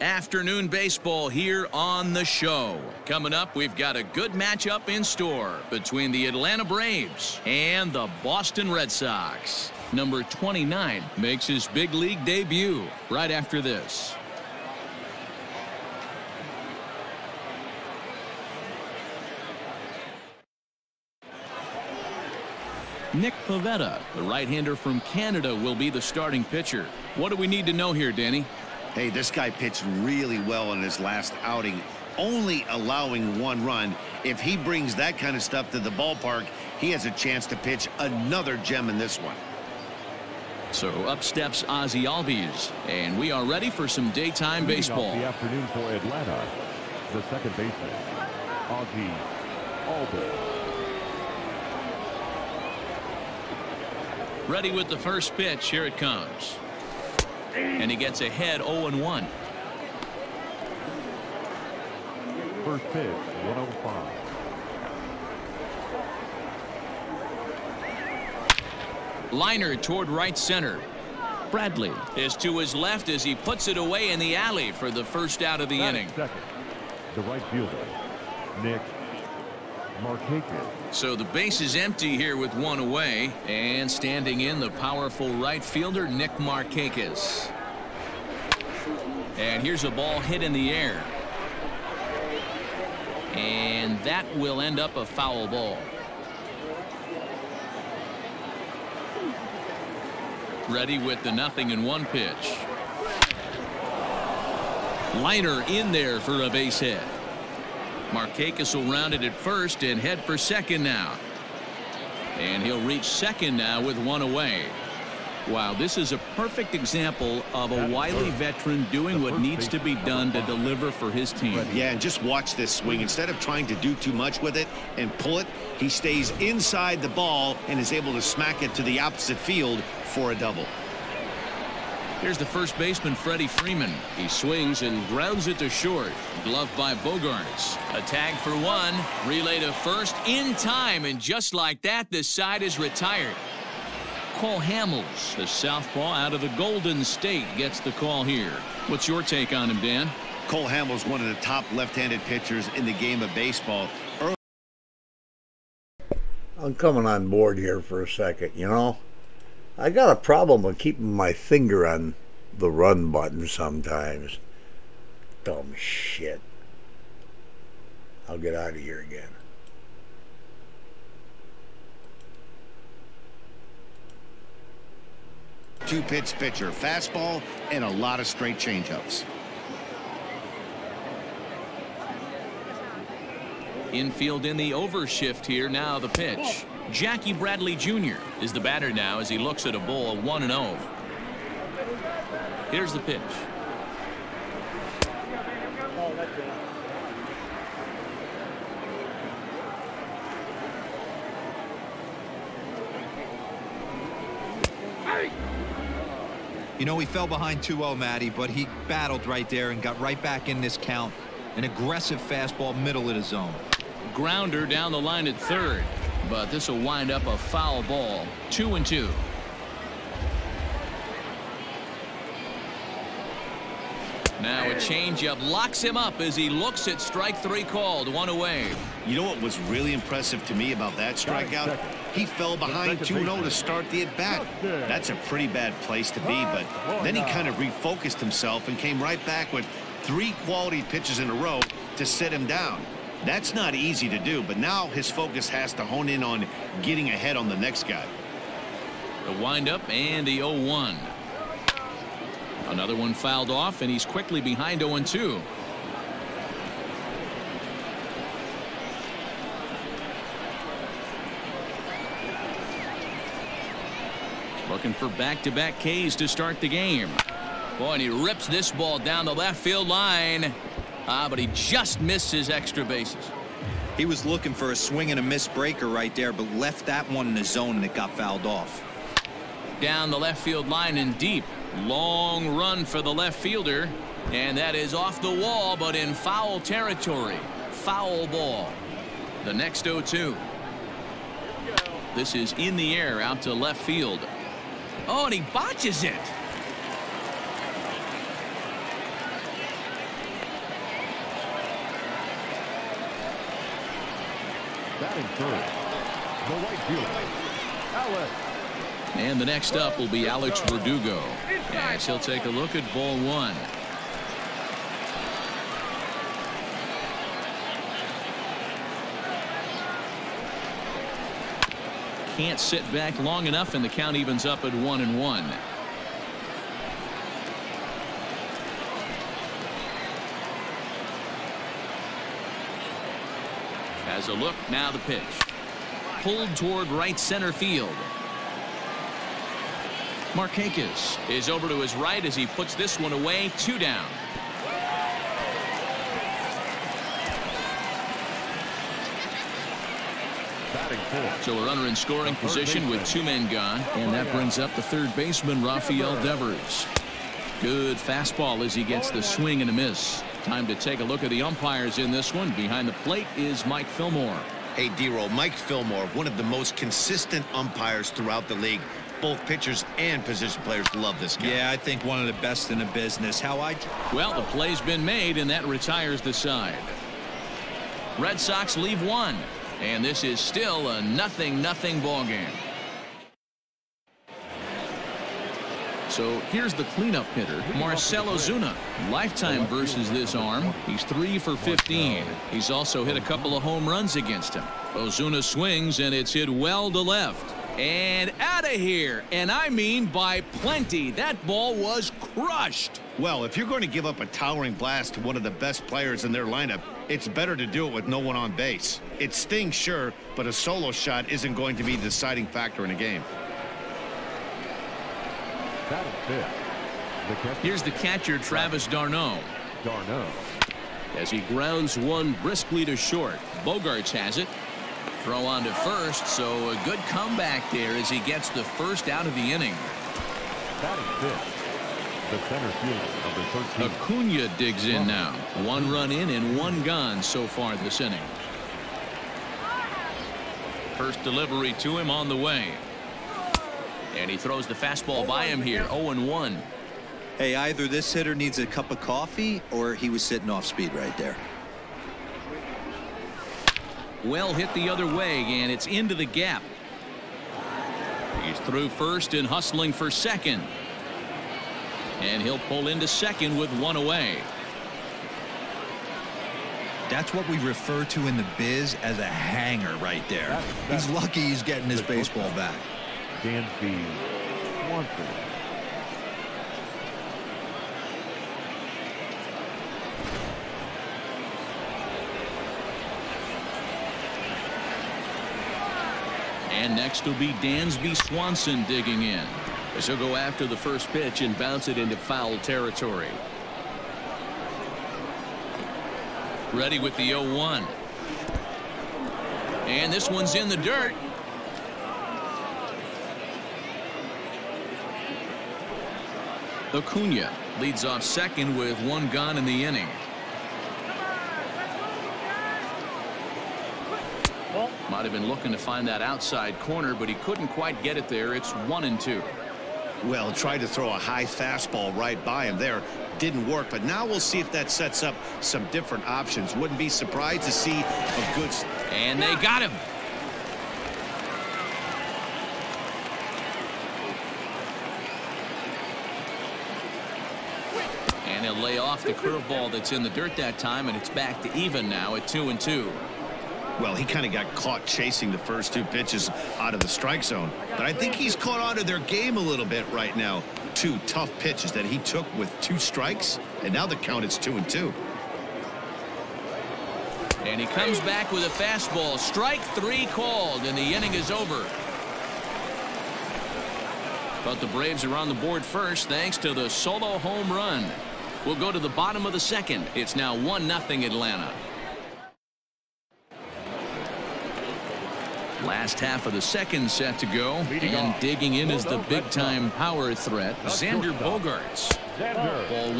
Afternoon baseball here on the show. Coming up, we've got a good matchup in store between the Atlanta Braves and the Boston Red Sox. Number 29 makes his big league debut right after this. Nick Pivetta, the right-hander from Canada, will be the starting pitcher. What do we need to know here, Danny? Hey, this guy pitched really well in his last outing, only allowing one run. If he brings that kind of stuff to the ballpark, he has a chance to pitch another gem in this one. So up steps Ozzie Albies, and we are ready for some daytime baseball. The afternoon for Atlanta, the second baseman, Ozzie Albies. Ready with the first pitch. Here it comes. And he gets ahead 0-1. First pitch, 105. Liner toward right center. Bradley is to his left as he puts it away in the alley for the first out of the inning. Second, the right fielder, Nick Markakis. So the base is empty here with one away, and standing in, the powerful right fielder Nick Markakis. And here's a ball hit in the air, and that will end up a foul ball. Ready with the 0-1 pitch. Liner in there for a base hit. Markakis will round it at first and head for second now. And he'll reach second now with one away. Wow, this is a perfect example of a wily veteran doing what needs to be done to deliver for his team. Yeah, and just watch this swing. Instead of trying to do too much with it and pull it, he stays inside the ball and is able to smack it to the opposite field for a double. Here's the first baseman, Freddie Freeman. He swings and grounds it to short. Gloved by Bogaerts. A tag for one. Relay to first in time. And just like that, this side is retired. Cole Hamels, the southpaw out of the Golden State, gets the call here. What's your take on him, Dan? Cole Hamels, one of the top left-handed pitchers in the game of baseball. I'm coming on board here for a second, you know. I got a problem with keeping my finger on the run button sometimes. Dumb shit. I'll get out of here again. Two-pitch pitcher, fastball, and a lot of straight changeups. Infield in the overshift here. Now the pitch. Jackie Bradley Jr. is the batter now as he looks at a ball, 1-0. Here's the pitch. You know, he fell behind 2-0, Matty, but he battled right there and got right back in this count. An aggressive fastball middle of the zone. Grounder down the line at third. But this will wind up a foul ball. 2-2. Now a changeup locks him up as he looks at strike 3 called. One away. You know what was really impressive to me about that strikeout? He fell behind 2-0 to start the at-bat. That's a pretty bad place to be, but then he kind of refocused himself and came right back with 3 quality pitches in a row to sit him down. That's not easy to do, but now his focus has to hone in on getting ahead on the next guy. The windup and the 0-1. Another one fouled off, and he's quickly behind 0-2. Looking for back-to-back Ks to start the game. Boy, and he rips this ball down the left field line. But he just missed his extra bases. He was looking for a swing and a miss breaker right there, but left that one in the zone and it got fouled off. Down the left field line and deep. Long run for the left fielder. And that is off the wall, but in foul territory. Foul ball. The next 0-2. This is in the air out to left field. Oh, and he botches it. batting third, the right fielder, Alex. And the next up will be Alex Verdugo, as he'll take a look at ball one. Can't sit back long enough, and the count evens up at 1-1. Has a look, now the pitch. Pulled toward right center field. Markakis is over to his right as he puts this one away, 2 down. So a runner in scoring position with 2 men gone, and that brings up the third baseman, Rafael Devers. Good fastball as he gets the swing and a miss. Time to take a look at the umpires in this one. Behind the plate is Mike Fillmore. Hey, D-Roll, Mike Fillmore, one of the most consistent umpires throughout the league. Both pitchers and position players love this guy. Yeah, I think one of the best in the business. Well, the play's been made, and that retires the side. Red Sox leave 1, and this is still a 0-0 ball game. So here's the cleanup hitter, Marcell Ozuna. Lifetime versus this arm. He's 3 for 15. He's also hit a couple of home runs against him. Ozuna swings, and it's hit well to left. And out of here. And I mean by plenty. That ball was crushed. Well, if you're going to give up a towering blast to one of the best players in their lineup, it's better to do it with no one on base. It stings, sure, but a solo shot isn't going to be the deciding factor in a game. Here's the catcher, Travis d'Arnaud. As he grounds one briskly to short, Bogaerts has it. Throw on to first, so a good comeback there as he gets the first out of the inning. The center fielder, number 13. Acuna digs in now. 1 run in and 1 gone so far this inning. First delivery to him on the way. And he throws the fastball by him here. 0-1. Hey, either this hitter needs a cup of coffee or he was sitting off speed right there. Well hit the other way, and it's into the gap. He's through first and hustling for second. And he'll pull into second with 1 away. That's what we refer to in the biz as a hanger right there. He's lucky he's getting his baseball back. Dansby Swanson. And next will be Dansby Swanson digging in, as he'll go after the first pitch and bounce it into foul territory. Ready with the 0-1. And this one's in the dirt. Acuna leads off second with 1 gone in the inning. Might have been looking to find that outside corner, but he couldn't quite get it there. It's 1-2. Well, tried to throw a high fastball right by him there. Didn't work, but now we'll see if that sets up some different options. Wouldn't be surprised to see a good... And they got him. And he'll lay off the curveball that's in the dirt that time, and it's back to even now at 2-2. Well, he kind of got caught chasing the first 2 pitches out of the strike zone, but I think he's caught on to their game a little bit right now. 2 tough pitches that he took with 2 strikes, and now the count is 2-2. And he comes back with a fastball. Strike 3 called, and the inning is over. But the Braves are on the board first thanks to the solo home run. We'll go to the bottom of the second. It's now 1-0 Atlanta. Last half of the second set to go, and digging in is the big-time power threat, Xander Bogaerts. Ball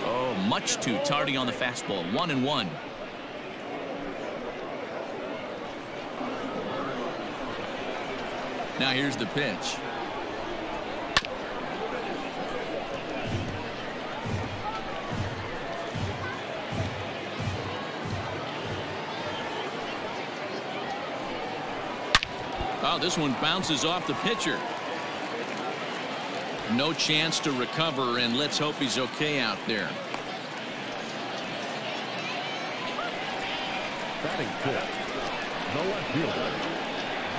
1. Oh, much too tardy on the fastball. 1-1. Now here's the pitch. Wow, this one bounces off the pitcher. No chance to recover, and let's hope he's okay out there.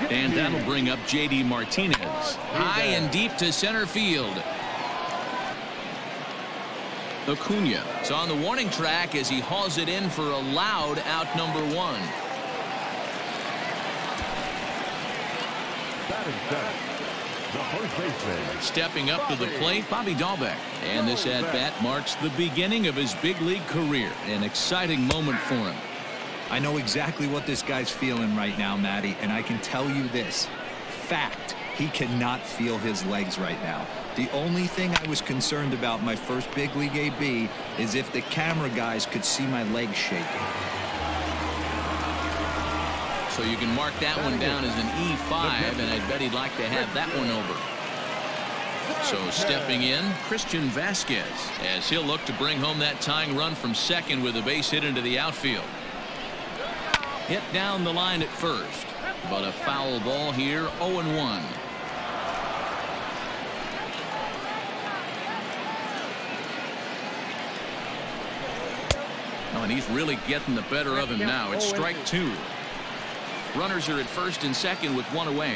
And that'll bring up J.D. Martinez. High and deep to center field. Acuna is on the warning track as he hauls it in for a loud out number one. Stepping up to the plate, Bobby Dalbec. And this at-bat marks the beginning of his big league career. An exciting moment for him. I know exactly what this guy's feeling right now, Matty, and I can tell you this. Fact, he cannot feel his legs right now. The only thing I was concerned about my first big league AB is if the camera guys could see my legs shaking. So you can mark that one down as an E5, and I bet he'd like to have that one over. So stepping in, Christian Vasquez, as he'll look to bring home that tying run from second with a base hit into the outfield. Hit down the line at first, but a foul ball here. 0-1. Oh, and he's really getting the better of him now. It's strike two. Runners are at first and second with one away.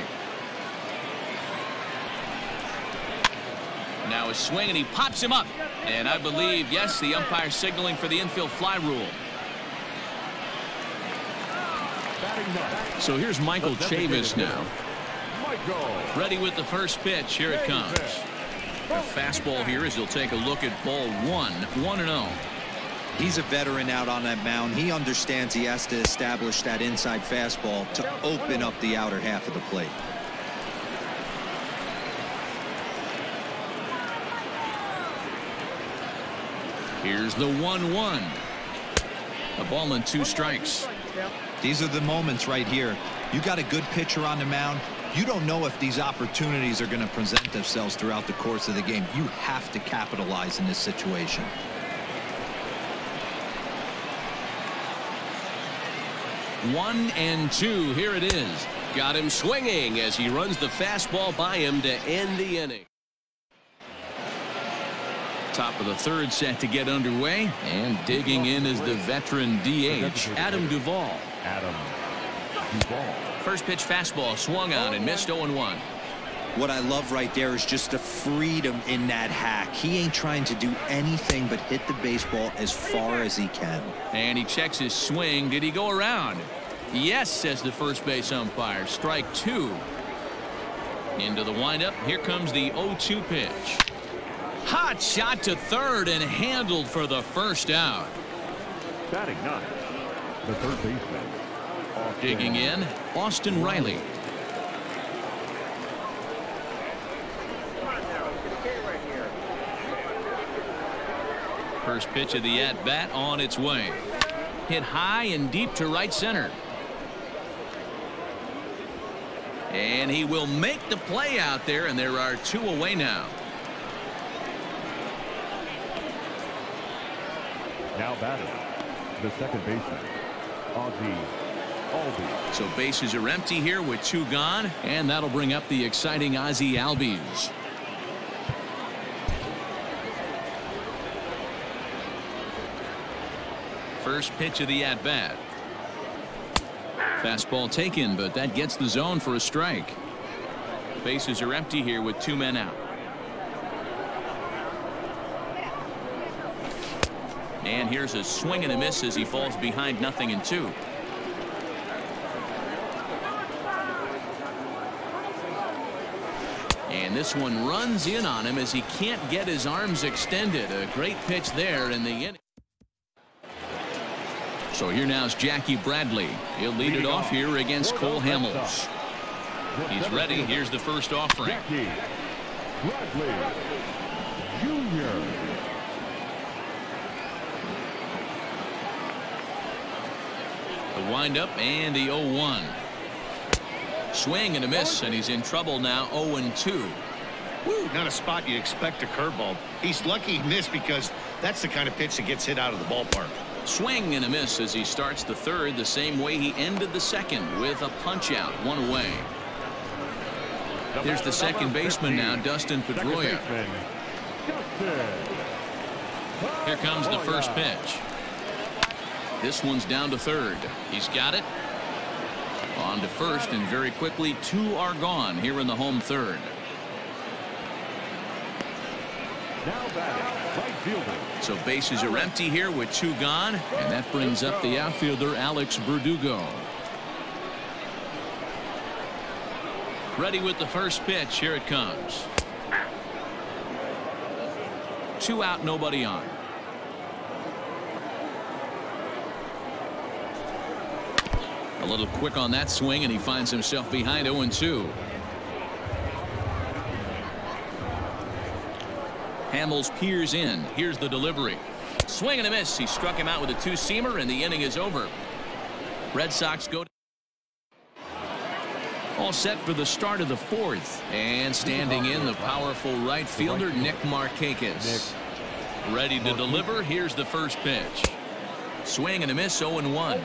Now a swing, and he pops him up. And I believe, yes, the umpire signaling for the infield fly rule. So here's Michael Chavis now. Ready with the first pitch. Here it comes. A fastball here as he'll take a look at ball one. 1-0. He's a veteran out on that mound. He understands he has to establish that inside fastball to open up the outer half of the plate. Here's the 1-1. A ball and two strikes. These are the moments right here. You got a good pitcher on the mound. You don't know if these opportunities are going to present themselves throughout the course of the game. You have to capitalize in this situation. One and two. Here it is. Got him swinging as he runs the fastball by him to end the inning. Top of the third set to get underway, and digging in is the veteran DH Adam Duvall. First pitch fastball swung on and missed. 0-1. What I love right there is just the freedom in that hack. He ain't trying to do anything but hit the baseball as far as he can. And he checks his swing. Did he go around? Yes, says the first base umpire. Strike two. Into the windup. Here comes the 0-2 pitch. Hot shot to third and handled for the first out. Batting ninth, the third baseman. Digging in, Austin Riley. First pitch of the at-bat on its way. Hit high and deep to right center. And he will make the play out there, and there are two away now. Now batting, the second baseman, Ozzie Albies. So bases are empty here with two gone, and that'll bring up the exciting Ozzie Albies. First pitch of the at-bat. Fastball taken, but that gets the zone for a strike. Bases are empty here with two men out. And here's a swing and a miss as he falls behind 0-2. And this one runs in on him as he can't get his arms extended. A great pitch there in the inning. So here now's Jackie Bradley. He'll lead it off here against Cole Hamels. He's ready. Here's the first offering. Jackie Bradley Jr. The windup and the 0-1. Swing and a miss, and he's in trouble now. 0-2. Not a spot you expect a curveball. He's lucky he missed because that's the kind of pitch that gets hit out of the ballpark. Swing and a miss as he starts the third the same way he ended the second with a punch out. One away. There's the second baseman now, Dustin Pedroia. Here comes the first pitch. This one's down to third. He's got it. On to first, and very quickly two are gone here in the home third. Now batting, right fielder. So bases are empty here with two gone, and that brings up the outfielder Alex Verdugo. Ready with the first pitch. Here it comes. Two out, nobody on. A little quick on that swing, and he finds himself behind 0-2. Hamels peers in. Here's the delivery. Swing and a miss. He struck him out with a two-seamer, and the inning is over. Red Sox go all set for the start of the fourth. And standing in, the powerful right fielder Nick Markakis. Ready to deliver. Here's the first pitch. Swing and a miss, 0-1.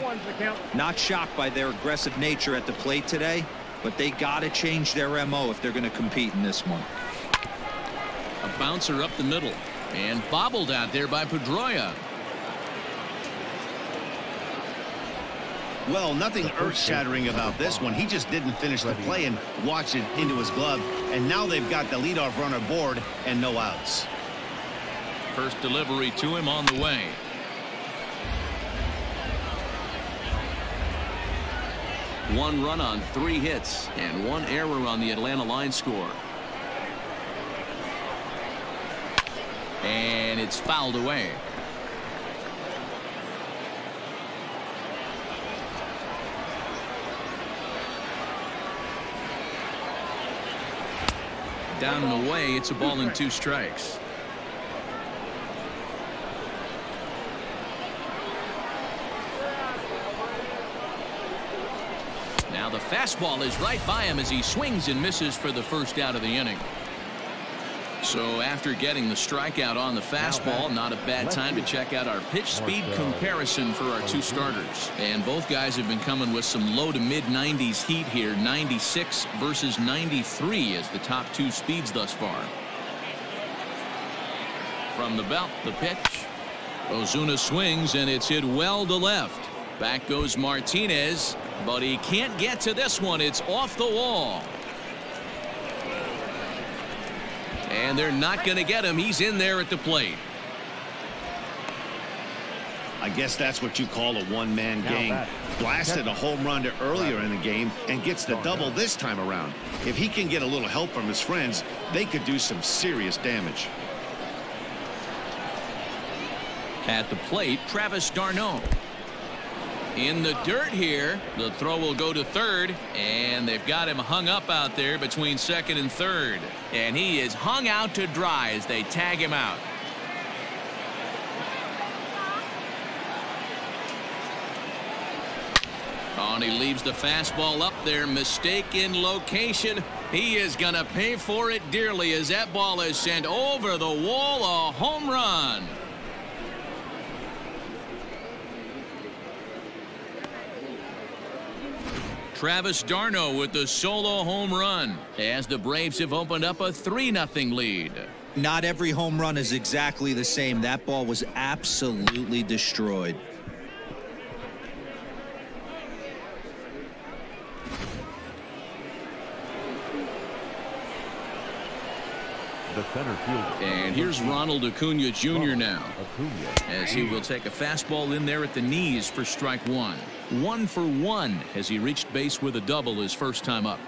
Not shocked by their aggressive nature at the plate today, but they got to change their MO if they're going to compete in this one. A bouncer up the middle and bobbled out there by Pedroia. Well, nothing earth-shattering about this one. He just didn't finish the play and watched it into his glove, and now they've got the leadoff runner aboard and no outs. First delivery to him on the way. One run on three hits and one error on the Atlanta line score. And it's fouled away. Down and away, it's a ball and two strikes. Now the fastball is right by him as he swings and misses for the first out of the inning. So after getting the strikeout on the fastball, not a bad time to check out our pitch speed comparison for our two starters. And both guys have been coming with some low to mid 90s heat here. 96 versus 93 as the top two speeds thus far. From the belt, the pitch. Ozuna swings, and it's hit well to left. Back goes Martinez, but he can't get to this one. It's off the wall. And they're not going to get him. He's in there at the plate. I guess that's what you call a one-man gang. Blasted a home run to earlier in the game and gets the double this time around. If he can get a little help from his friends, they could do some serious damage. At the plate, Travis d'Arnaud. In the dirt here. The throw will go to third, and they've got him hung up out there between second and third, and he is hung out to dry as they tag him out. On he leaves the fastball up there. Mistake in location. He is going to pay for it dearly as that ball is sent over the wall. A home run. Travis d'Arnaud with the solo home run as the Braves have opened up a 3-0 lead. Not every home run is exactly the same. That ball was absolutely destroyed. The center fielder. And here's Ronald Acuna Jr. now, as he will take a fastball in there at the knees for strike one. 1-for-1 as he reached base with a double his first time up.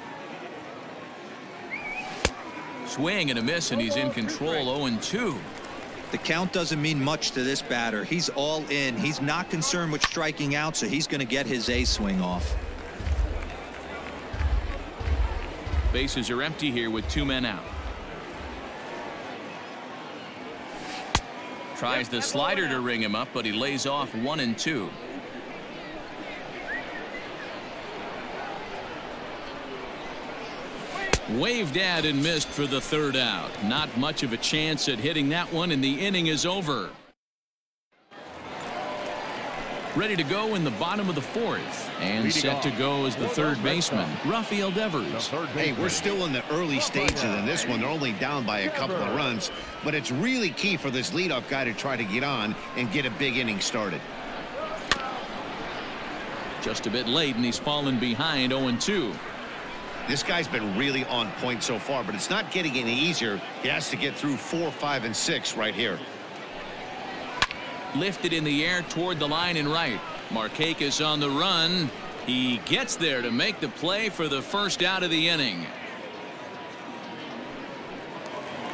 Swing and a miss, and he's in control. 0-2. The count doesn't mean much to this batter. He's all in. He's not concerned with striking out, so he's going to get his A swing off. Bases are empty here with two men out. Tries the slider to ring him up, but he lays off 1-2. Waved at and missed for the third out. Not much of a chance at hitting that one, and the inning is over. ready to go in the bottom of the fourth, and set to go is the third baseman, Rafael Devers. Hey, we're still in the early stages in this one. They're only down by a couple of runs, but it's really key for this leadoff guy to try to get on and get a big inning started. Just a bit late, and he's fallen behind 0-2. This guy's been really on point so far, but it's not getting any easier. He has to get through 4, 5, and 6 right here. Lifted in the air toward the line and right. Markakis on the run. He gets there to make the play for the first out of the inning.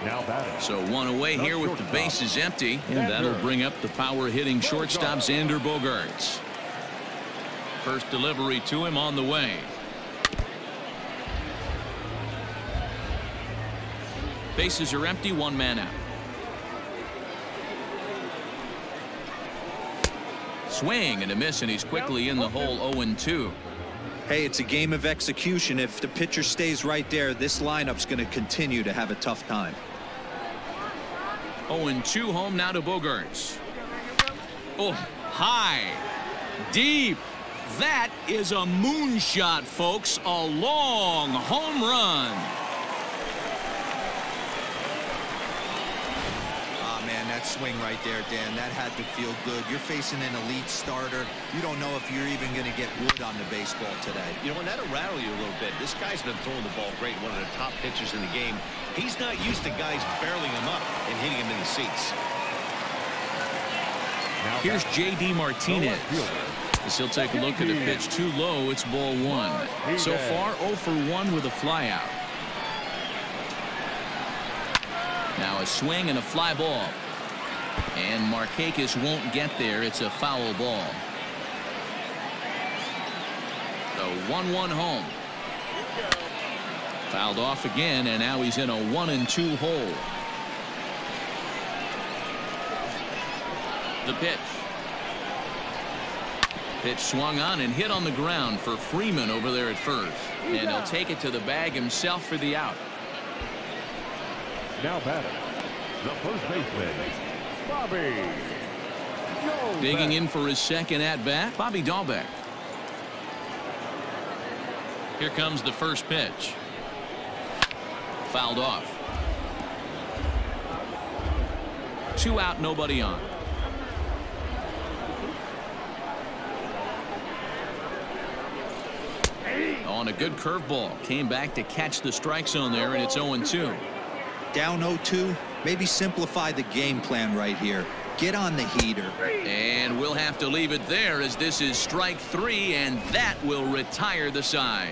Now batting. So one away here with the bases empty, and that'll bring up the power hitting shortstop Xander Bogaerts. First delivery to him on the way. Bases are empty, one man out. Swing and a miss, and he's quickly in the hole, 0-2. Hey, it's a game of execution. If the pitcher stays right there, this lineup's going to continue to have a tough time. 0-2 home now to Bogaerts. Oh, high, deep. That is a moonshot, folks. A long home run. Ah, man, that swing right there, Dan, that had to feel good. You're facing an elite starter. You don't know if you're even going to get wood on the baseball today. You know, and that'll rattle you a little bit. This guy's been throwing the ball great, one of the top pitchers in the game. He's not used to guys barreling him up and hitting him in the seats. Here's J.D. Martinez. As he'll take a look at the pitch too low, it's ball one. So far, 0 for 1 with a flyout. Now a swing and a fly ball. And Markakis won't get there. It's a foul ball. The 1-1 home. Fouled off again, and now he's in a 1-2 hole. The pitch. Pitch swung on and hit on the ground for Freeman over there at first. And he'll take it to the bag himself for the out. Now batting, the first baseman, Bobby Dalbec. Digging in for his second at-bat, Bobby Dalbec. Here comes the first pitch. Fouled off. 2 out, nobody on. On a good curveball, came back to catch the strike zone there, and it's 0-2. Down 0-2, maybe simplify the game plan right here. Get on the heater. And we'll have to leave it there, as this is strike 3, and that will retire the side.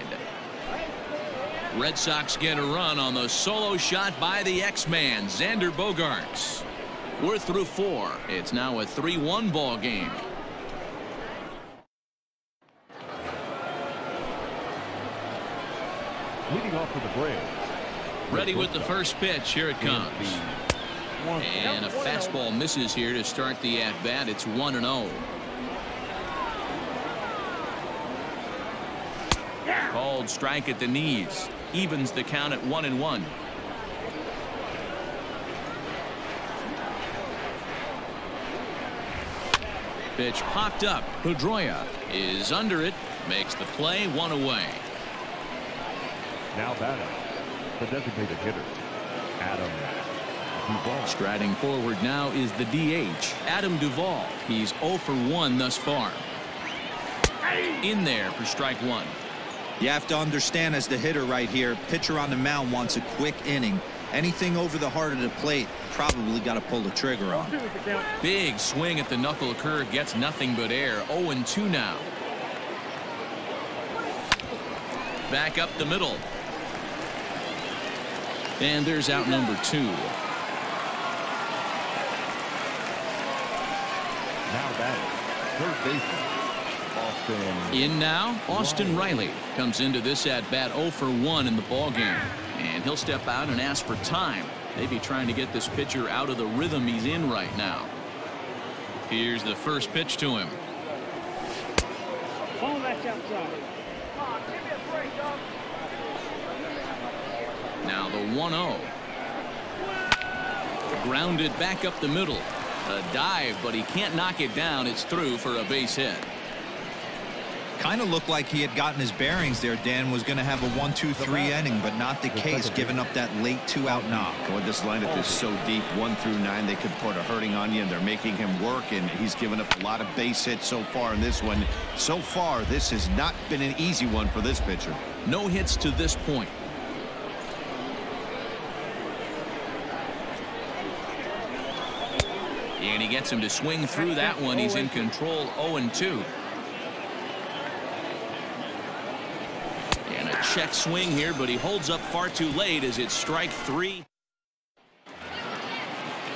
Red Sox get a run on the solo shot by the X-Man, Xander Bogaerts. We're through 4. It's now a 3-1 ball game. Leading off for the Braves. Ready with the first pitch. Here it comes. And a fastball misses here to start the at-bat. It's 1-0. Called strike at the knees. Evens the count at 1-1. Pitch popped up. Pedroia is under it. Makes the play. 1 away. Now batting, the designated hitter, Adam Duvall. Striding forward now is the DH, Adam Duvall. He's 0 for 1 thus far. In there for strike 1. You have to understand, as the hitter right here, pitcher on the mound wants a quick inning. Anything over the heart of the plate, probably got to pull the trigger on. Big swing at the knuckle curve, gets nothing but air. 0-2 now. Back up the middle. And there's out number 2. Now batting, third baseman, Austin. In now, Austin Riley comes into this at bat 0 for 1 in the ball game, and he'll step out and ask for time. Maybe trying to get this pitcher out of the rhythm he's in right now. Here's the first pitch to him. Oh, that's outside. Now the 1-0. Grounded back up the middle. A dive, but he can't knock it down. It's through for a base hit. Kind of looked like he had gotten his bearings there. Dan was going to have a 1-2-3 inning, but not the case, giving up that late 2-out knock. Oh, this lineup is so deep, 1 through 9, they could put a hurting on you, and they're making him work, and he's given up a lot of base hits so far in this one. So far, this has not been an easy one for this pitcher. No hits to this point. And he gets him to swing through that one. He's in control, 0-2. And a check swing here, but he holds up far too late as it's strike 3.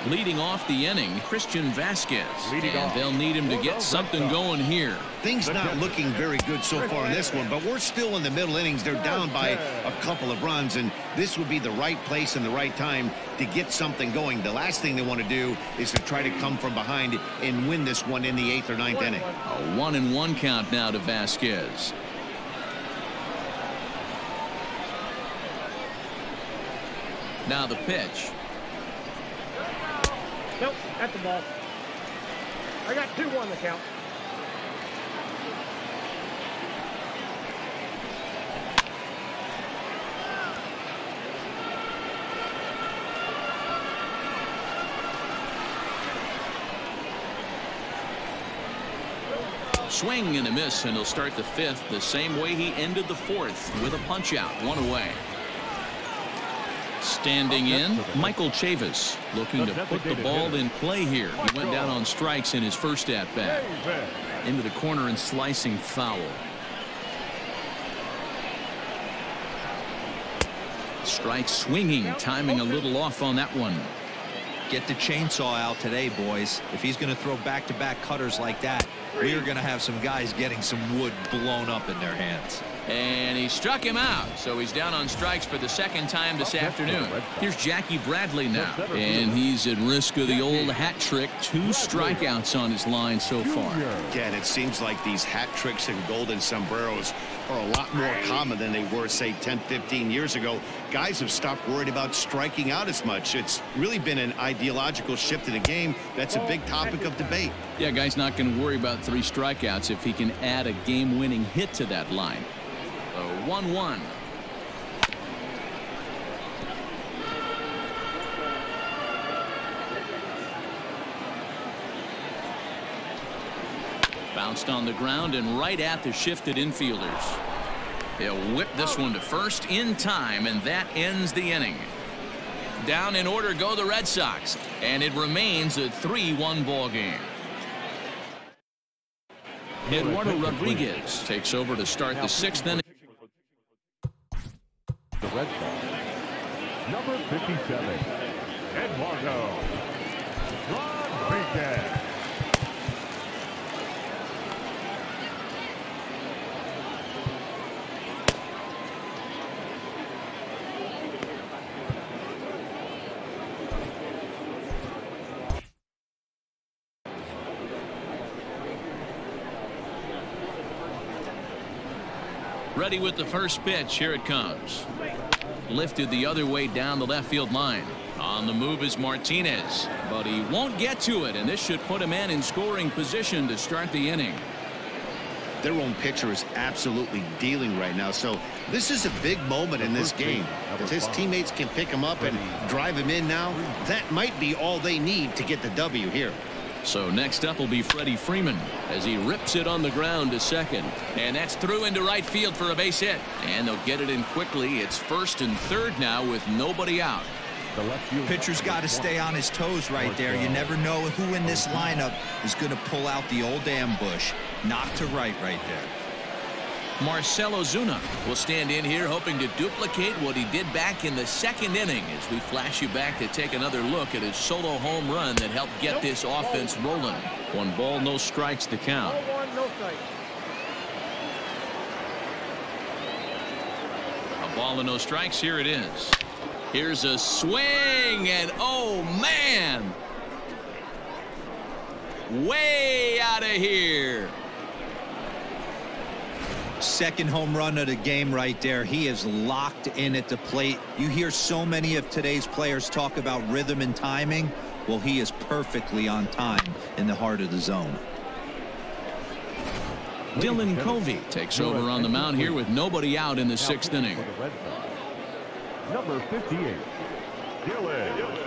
Leading off the inning, Christian Vasquez. And they'll need him to get something going here. Things not looking very good so far in this one, but we're still in the middle innings. They're down by a couple of runs, and this would be the right place and the right time to get something going. The last thing they want to do is to try to come from behind and win this one in the 8th or 9th inning. A 1-1 count now to Vasquez. Now the pitch. Nope, that's the ball. I got 2-1 the count. Swing and a miss, and he'll start the 5th the same way he ended the 4th, with a punch out, 1 away. Standing in, Michael Chavis, looking to put the ball in play here. He went down on strikes in his first at-bat. Into the corner and slicing foul. Strike swinging, timing a little off on that one. Get the chainsaw out today, boys. If he's going to throw back-to-back cutters like that, we are going to have some guys getting some wood blown up in their hands. And he struck him out, so he's down on strikes for the 2nd time this afternoon. Here's Jackie Bradley now, and he's at risk of the old hat trick. 2 strikeouts on his line so far. Again, it seems like these hat tricks and golden sombreros are a lot more common than they were, say, 10-15 years ago. Guys have stopped worried about striking out as much. It's really been an ideological shift in the game. That's a big topic of debate. Yeah, guy's not going to worry about 3 strikeouts if he can add a game-winning hit to that line. A 1-1. Bounced on the ground and right at the shifted infielders. He'll whip this one to first in time, and that ends the inning. Down in order go the Red Sox, and it remains a 3-1 ball game. Eduardo Rodriguez takes over to start the 6th inning. The Red Sox, number 57, Eduardo Rodriguez. Ready with the first pitch. Here it comes. Lifted the other way down the left field line. On the move is Martinez, but he won't get to it, and this should put a man in scoring position to start the inning. Their own pitcher is absolutely dealing right now, so this is a big moment in this game. If his teammates can pick him up and drive him in now, that might be all they need to get the W here. So next up will be Freddie Freeman as he rips it on the ground to 2nd, and that's through into right field for a base hit, and they'll get it in quickly. It's 1st and 3rd now with nobody out. The pitcher's got to stay on his toes right there. You never know who in this lineup is going to pull out the old ambush. Knock to right there. Marcell Ozuna will stand in here, hoping to duplicate what he did back in the 2nd inning, as we flash you back to take another look at his solo home run that helped get this offense rolling. 1 ball, no strikes to count. 1-1, no strike. A ball and no strikes. Here it is. Here's a swing, and oh man, way out of here. 2nd home run of the game right there. He is locked in at the plate. You hear so many of today's players talk about rhythm and timing. Well, he is perfectly on time in the heart of the zone. Dylan Covey takes over on the mound here with nobody out in the sixth inning. Number 58, Dylan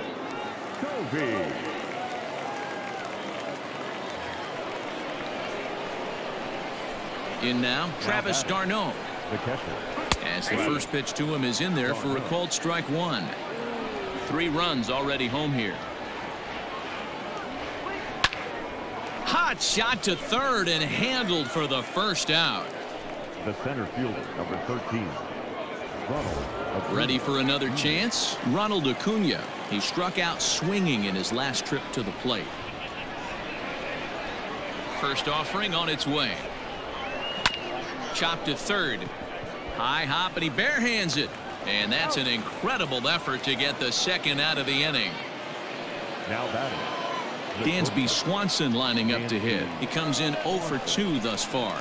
Covey. In now, Travis d'Arnaud. As the first pitch to him is in there for a called strike one. 3 runs already home here. Hot shot to third and handled for the first out. The center fielder, number 13. Ready for another chance? Ronald Acuna. He struck out swinging in his last trip to the plate. First offering on its way. Chopped to third. High hop, and he barehands it. And that's an incredible effort to get the second out of the inning. Now batting, Dansby Swanson lining up to hit. He comes in 0 for 2 thus far.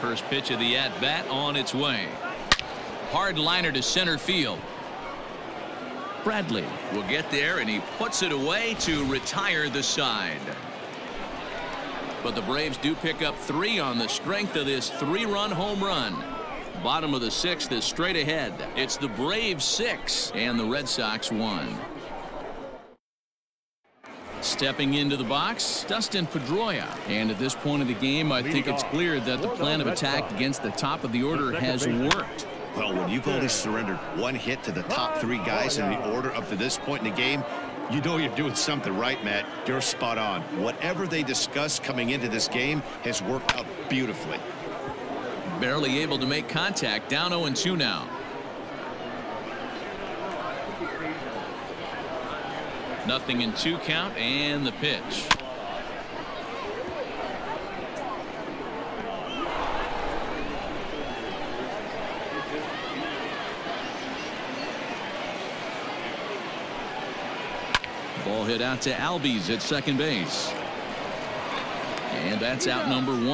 First pitch of the at-bat on its way. Hard liner to center field. Bradley will get there, and he puts it away to retire the side. But the Braves do pick up 3 on the strength of this 3-run home run. Bottom of the 6th is straight ahead. It's the Braves 6 and the Red Sox 1. Stepping into the box, Dustin Pedroia. And at this point of the game, I think it's clear that the plan of attack against the top of the order has worked. Well, when you've only surrendered 1 hit to the top 3 guys in the order up to this point in the game, you know you're doing something right, Matt. You're spot on. Whatever they discussed coming into this game has worked out beautifully. Barely able to make contact. Down 0-2 now. Nothing in 2 count, and the pitch. Ball hit out to Albies at second base. And that's out number 1.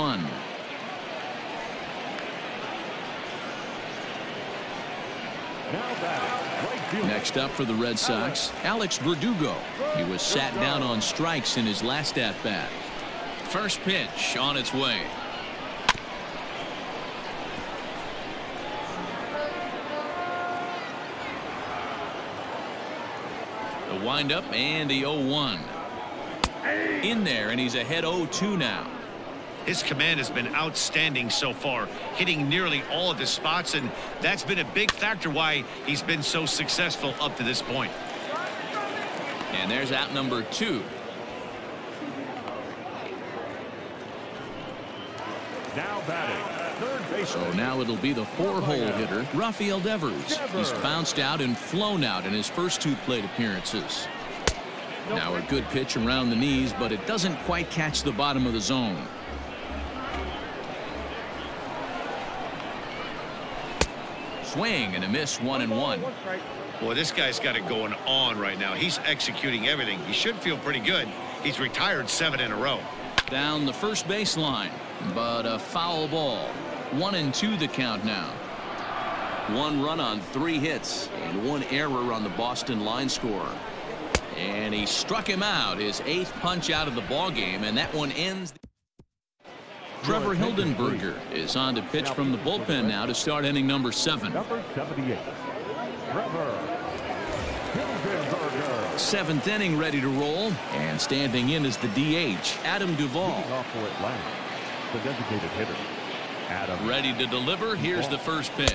Now back. Next up for the Red Sox, Alex Verdugo. He was sat down on strikes in his last at-bat. First pitch on its way. The windup and the 0-1. In there, and he's ahead 0-2 now. His command has been outstanding so far, hitting nearly all of his spots, and that's been a big factor why he's been so successful up to this point. And there's out number 2. Now batting, third baseman. So now it'll be the 4-hole hitter, Rafael Devers. He's bounced out and flown out in his first 2 plate appearances. Now a good pitch around the knees, but it doesn't quite catch the bottom of the zone. Swing and a miss, 1-1. Boy, this guy's got it going on right now. He's executing everything. He should feel pretty good. He's retired 7 in a row. Down the first baseline, but a foul ball. 1-2 the count now. 1 run on 3 hits and 1 error on the Boston line score. And he struck him out, his 8th punch out of the ball game, and that one ends. Trevor Hildenberger is on to pitch from the bullpen now to start inning number 7. Number 78, Trevor Hildenberger. 7th inning ready to roll, and standing in is the DH, Adam Duvall. The dedicated hitter, Adam. Ready to deliver. Here's the first pitch.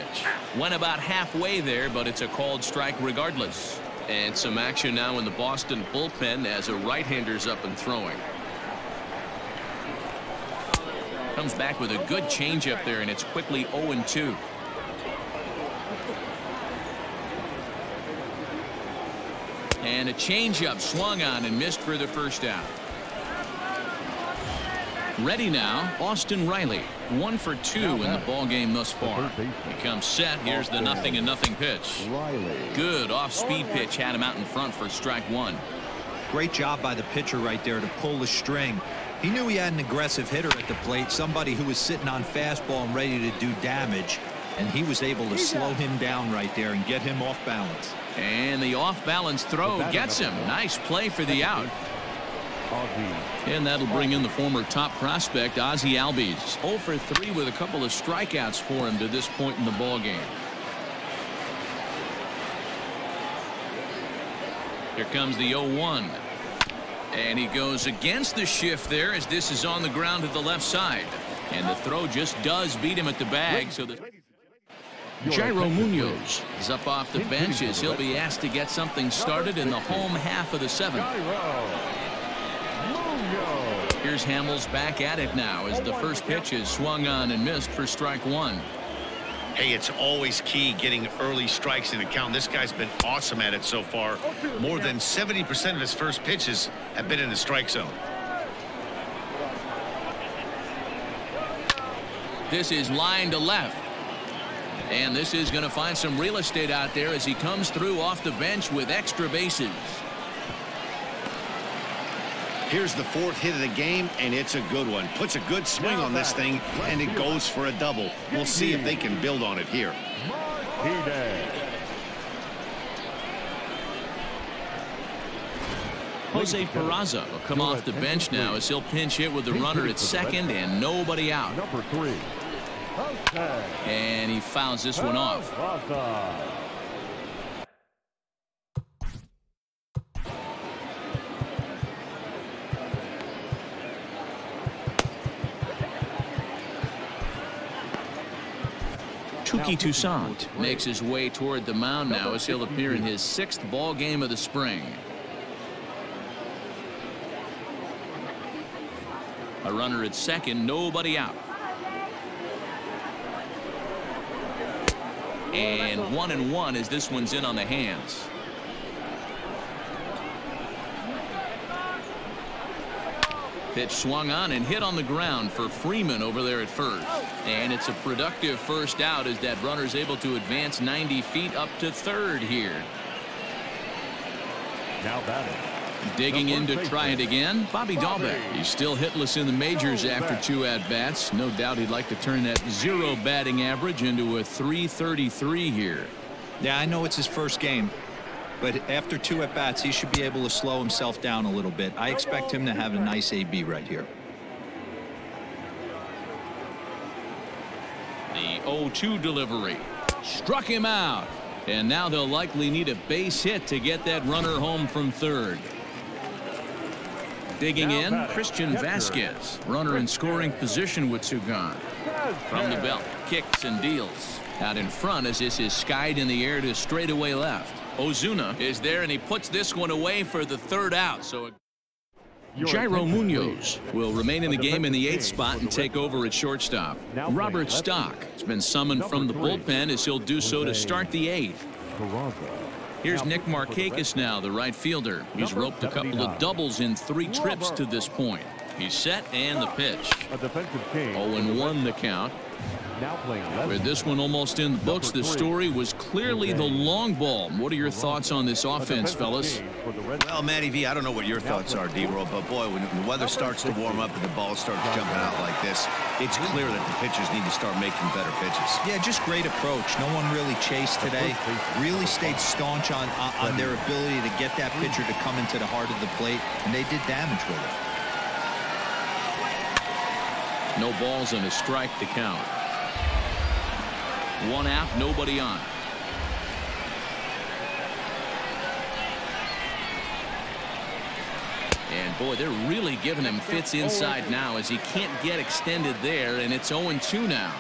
Went about halfway there, but it's a called strike regardless. And some action now in the Boston bullpen as a right-hander's up and throwing. Comes back with a good changeup there, and it's quickly 0-2. And a changeup swung on and missed for the first out. Ready now, Austin Riley. 1 for 2 in the ball game thus far. He comes set. Here's the 0-0 pitch. Good off-speed pitch had him out in front for strike 1. Great job by the pitcher right there to pull the string. He knew he had an aggressive hitter at the plate, somebody who was sitting on fastball and ready to do damage. and he was able to slow him down right there and get him off balance. And the off balance throw gets him. Nice play for the out. And that'll bring in the former top prospect Ozzie Albies. 0 for 3 with a couple of strikeouts for him to this point in the ball game. Here comes the 0-1. And he goes against the shift there as this is on the ground to the left side. And the throw just does beat him at the bag. So the Jairo Munoz is up off the bench as he'll be asked to get something started in the home half of the seventh. Here's Hamels back at it now as the first pitch is swung on and missed for strike one. Hey, it's always key getting early strikes in the count. This guy's been awesome at it so far. More than 70% of his first pitches have been in the strike zone. This is line to left. And this is going to find some real estate out there as he comes through off the bench with extra bases. Here's the fourth hit of the game, and it's a good one. Puts a good swing on this thing, and it goes for a double. We'll see if they can build on it here. Jose Peraza will come off the bench now as he'll pinch hit with the runner at second and nobody out. And he fouls this one off. Cookie Toussaint makes his way toward the mound now as he'll appear in his 6th ball game of the spring. A runner at second, nobody out. And 1-1 as this one's in on the hands. Pitch swung on and hit on the ground for Freeman over there at first. And it's a productive first out as that runner's able to advance 90 feet up to third here. Now batting. Digging in to try it again, Bobby Dalbec. He's still hitless in the majors after 2 at-bats. No doubt he'd like to turn that 0 batting average into a 333 here. Yeah, I know it's his first game. But after 2 at-bats, he should be able to slow himself down a little bit. I expect him to have a nice AB right here. The 0-2 delivery. Struck him out. And now they'll likely need a base hit to get that runner home from third. Digging in, Christian Vasquez. Runner in scoring position with two gone. From the belt, kicks and deals. Out in front as this is skied in the air to straightaway left. Ozuna is there, and he puts this one away for the third out. So Jairo Munoz will remain in the game in the 8th spot and take over at shortstop. Robert Stock has been summoned from the bullpen as he'll do so to start the 8th. Here's Nick Markakis now, the right fielder. He's roped a couple of doubles in 3 trips to this point. He's set, and the pitch. 0-1 the count. With this one almost in the books, the story was clearly the long ball. What are your thoughts on this offense, fellas? Well, Matty V, I don't know what your thoughts are, D-Roll, but boy, when the weather starts to warm up and the ball starts jumping out like this, it's clear that the pitchers need to start making better pitches. Yeah, just great approach. No one really chased today. Really stayed staunch on their ability to get that pitcher to come into the heart of the plate, and they did damage with it. No balls and a strike to count. 1 out, nobody on. And boy, they're really giving him fits inside now as he can't get extended there, and it's 0-2 now.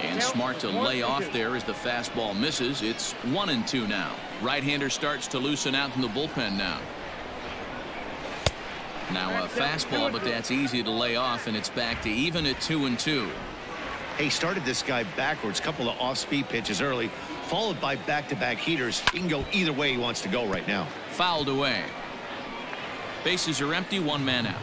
And smart to lay off there as the fastball misses. It's 1-2 now. Right-hander starts to loosen out in the bullpen now. Now a fastball, but that's easy to lay off, and it's back to even at 2-2. Hey, started this guy backwards, couple of off-speed pitches early, followed by back-to-back heaters. He can go either way he wants to go right now. Fouled away. Bases are empty, 1 man out.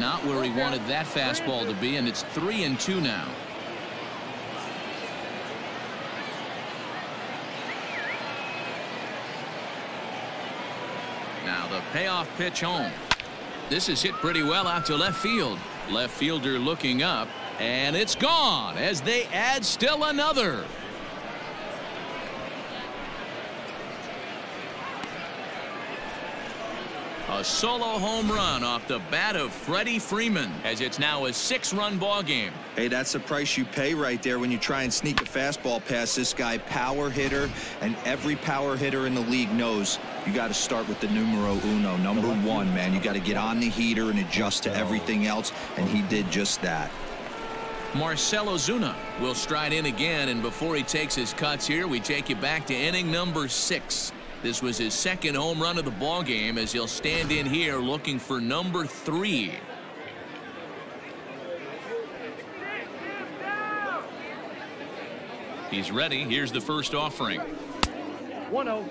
Not where he wanted that fastball to be, and it's 3-2 now. Payoff pitch home. This is hit pretty well out to left field. Left fielder looking up, and it's gone as they add still another. A solo home run off the bat of Freddie Freeman as it's now a 6-run ball game. Hey, that's the price you pay right there when you try and sneak a fastball past this guy. Power hitter, and every power hitter in the league knows you got to start with the numero uno, number one, man. You got to get on the heater and adjust to everything else, and he did just that. Marcell Ozuna will stride in again, and before he takes his cuts here, we take you back to inning number 6. This was his second home run of the ball game as he'll stand in here looking for number 3. He's ready. Here's the first offering. 1-0.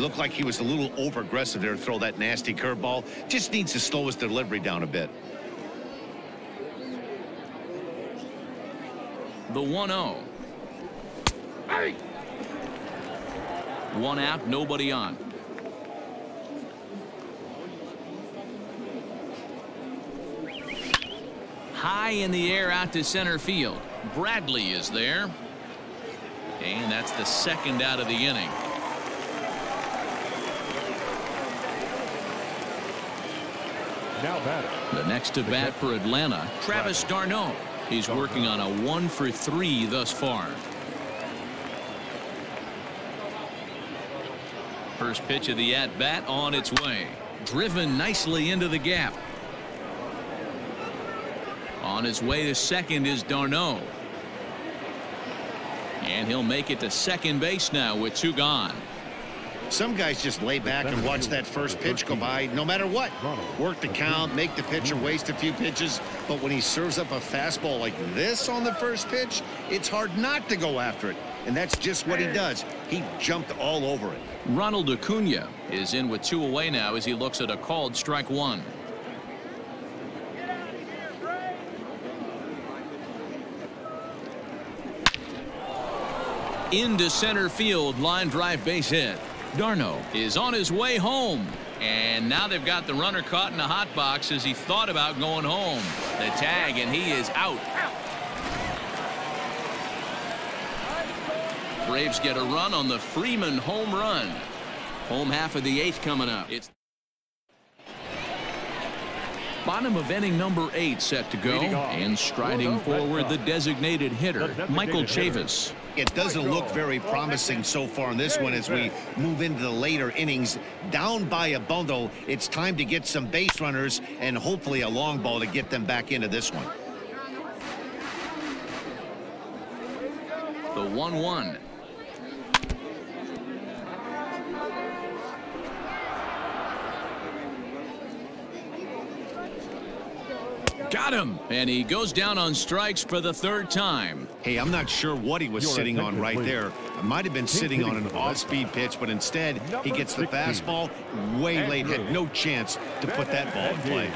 Looked like he was a little over aggressive there to throw that nasty curveball. Just needs to slow his delivery down a bit. The 1-0. Hey! One out, nobody on. High in the air out to center field. Bradley is there. And that's the second out of the inning. Now batter. The next to bat for Atlanta, Travis d'Arnaud. He's working on a 1-for-3 thus far. First pitch of the at-bat on its way. Driven nicely into the gap. On his way to second is d'Arnaud. And he'll make it to second base now with 2 gone. Some guys just lay back and watch that first pitch go by no matter what. Work the count, make the pitcher waste a few pitches. But when he serves up a fastball like this on the first pitch, it's hard not to go after it. And that's just what he does. He jumped all over it. Ronald Acuna is in with 2 away now as he looks at a called strike 1. Get out of here, Braves. Into center field, line drive base hit. d'Arnaud is on his way home, and now they've got the runner caught in a hot box as he thought about going home. The tag, and he is out. Braves get a run on the Freeman home run. Home half of the 8th coming up. It's bottom of inning number 8 set to go, and striding forward the designated hitter, Michael Chavis. It doesn't look very promising so far in this one as we move into the later innings. Down by a bundle, it's time to get some base runners and hopefully a long ball to get them back into this one. The 1-1. Got him, and he goes down on strikes for the 3rd time. Hey, I'm not sure what he was sitting on right there. It might have been sitting on an off-speed pitch, but instead he gets the fastball way late. Had no chance to put that ball in play.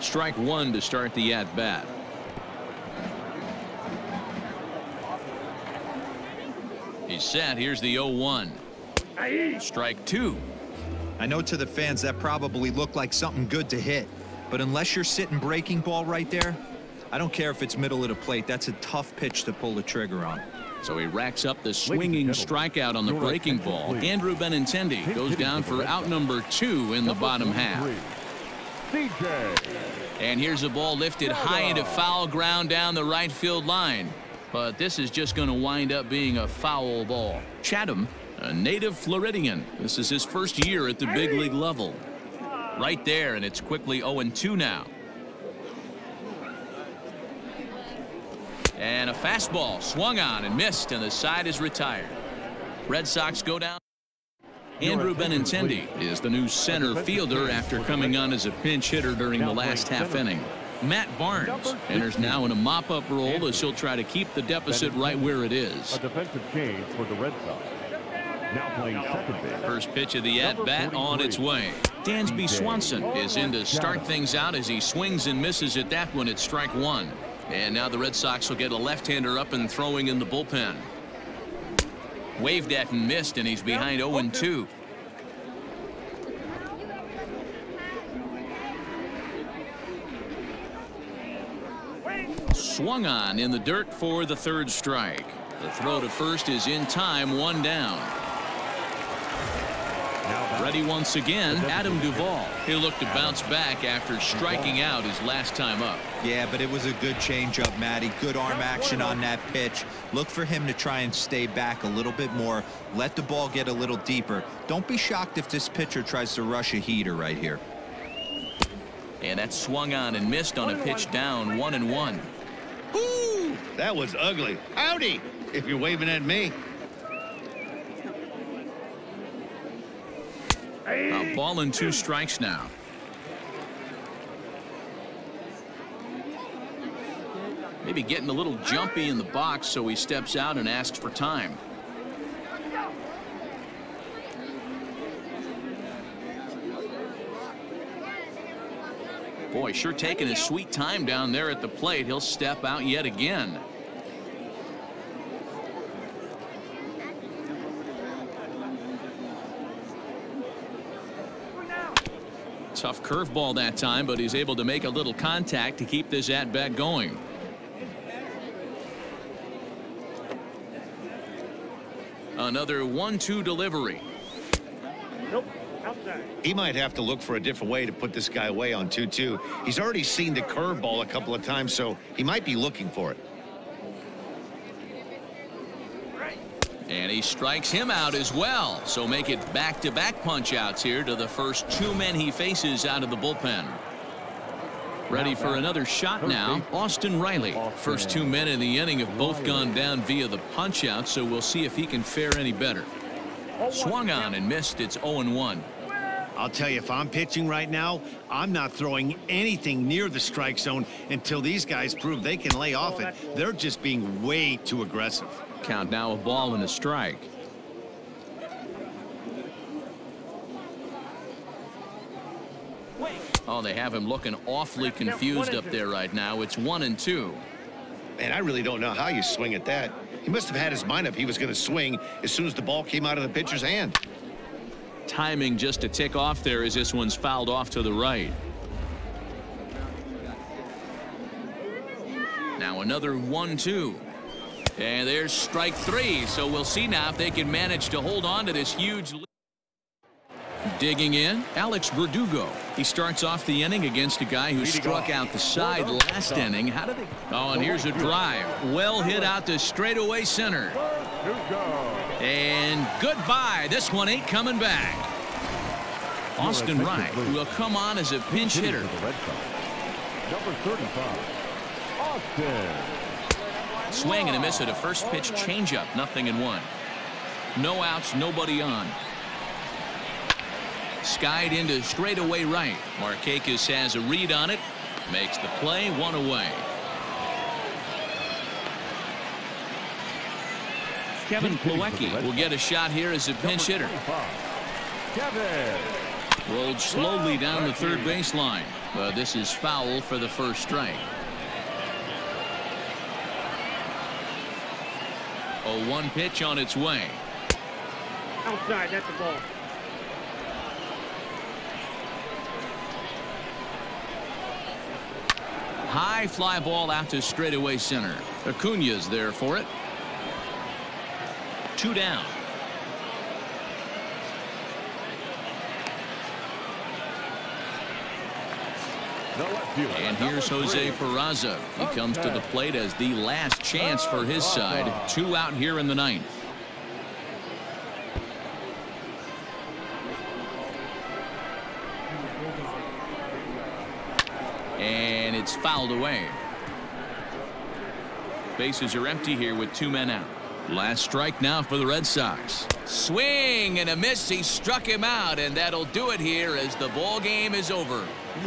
Strike 1 to start the at-bat. He's set. Here's the 0-1. Strike 2. I know to the fans that probably looked like something good to hit, but unless you're sitting breaking ball right there, I don't care if it's middle of the plate. That's a tough pitch to pull the trigger on. So he racks up the swinging strikeout on the breaking ball. Andrew Benintendi goes down for out number 2 in the bottom half. And here's a ball lifted high into foul ground down the right field line. But this is just going to wind up being a foul ball. Chatham, a native Floridian. This is his first year at the big league level. Right there, and it's quickly 0-2 now. And a fastball swung on and missed, and the side is retired. Red Sox go down. Andrew Benintendi is the new center fielder after coming on as a pinch hitter during the last half inning. Matt Barnes enters now in a mop-up role as he'll try to keep the deficit right where it is. A defensive change for the Red Sox. Now playing second base. First pitch of the at-bat on its way. Dansby Swanson is in to start things out as he swings and misses at that one at strike 1. And now the Red Sox will get a left-hander up and throwing in the bullpen. waved at and missed, and he's behind 0-2. Swung on in the dirt for the third strike. The throw to first is in time, one down. Ready once again, Adam Duvall. He'll look to bounce back after striking out his last time up. Yeah, but it was a good changeup, Matty. Good arm action on that pitch. Look for him to try and stay back a little bit more. Let the ball get a little deeper. Don't be shocked if this pitcher tries to rush a heater right here. And that swung on and missed on a pitch down 1-1. Ooh, that was ugly. Howdy, if you're waving at me. A ball and two strikes now. Maybe getting a little jumpy in the box, so he steps out and asks for time. Boy, sure taking his sweet time down there at the plate. He'll step out yet again. Tough curveball that time, but he's able to make a little contact to keep this at-bat going. Another 1-2 delivery. Nope. He might have to look for a different way to put this guy away on 2-2. He's already seen the curveball a couple of times, so he might be looking for it. And he strikes him out as well. So make it back-to-back punch-outs here to the first two men he faces out of the bullpen. Ready for another shot now, Austin Riley. First two men in the inning have both gone down via the punch-out, so we'll see if he can fare any better. Swung on and missed. It's 0-1. I'll tell you, if I'm pitching right now, I'm not throwing anything near the strike zone until these guys prove they can lay off it. They're just being way too aggressive. Count now, a ball and a strike. Oh, they have him looking awfully confused up there right now. It's 1-2. And I really don't know how you swing at that. He must have had his mind up. He was going to swing as soon as the ball came out of the pitcher's hand. Timing just a tick off there as this one's fouled off to the right. Now another 1-2. And there's strike three. So we'll see now if they can manage to hold on to this huge lead. Digging in, Alex Verdugo. He starts off the inning against a guy who struck out the side last inning. How did they? Oh, and here's a drive. Well hit out to straightaway center. And goodbye. This one ain't coming back. Austin Wright will come on as a pinch hitter. Number 35, Austin. Swing and a miss at a first pitch changeup. 0-1. No outs, nobody on. Skied into straightaway right. Markakis has a read on it. Makes the play, one away. Kevin Plawecki will get a shot here as a pinch hitter. Rolled slowly down the third baseline, but this is foul for the first strike. A 1 pitch on its way. Outside, that's the ball. High fly ball out to straightaway center. Acuna's there for it. 2 down. And here's Jose Peraza. He comes to the plate as the last chance for his side. 2 out here in the 9th. And it's fouled away. Bases are empty here with 2 men out. Last strike now for the Red Sox. Swing and a miss. He struck him out, and that'll do it here as the ball game is over.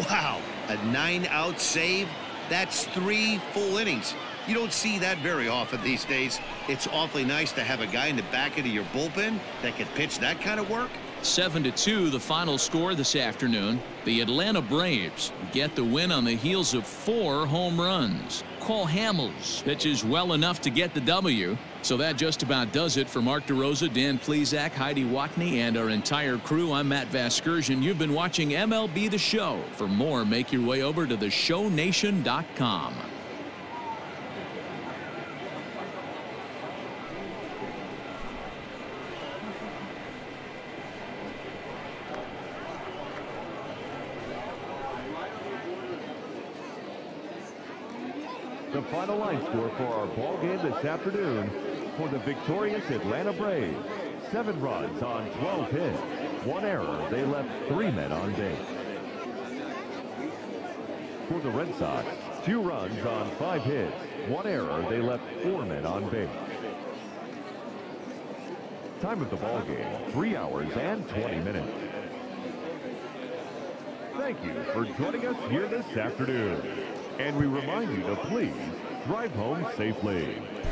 Wow, a 9-out save. That's 3 full innings. You don't see that very often these days. It's awfully nice to have a guy in the back end of your bullpen that can pitch that kind of work. 7-2 the final score this afternoon. The Atlanta Braves get the win on the heels of 4 home runs. Cole Hamels pitches well enough to get the W. So that just about does it for Mark DeRosa, Dan Plesac, Heidi Watney, and our entire crew. I'm Matt Vasgersian. You've been watching MLB The Show. For more, make your way over to theshownation.com. The final line score for our ball game this afternoon for the victorious Atlanta Braves. 7 runs on 12 hits, 1 error. They left 3 men on base. For the Red Sox, 2 runs on 5 hits, 1 error. They left 4 men on base. Time of the ball game, 3 hours and 20 minutes. Thank you for joining us here this afternoon. And we remind you to please drive home safely.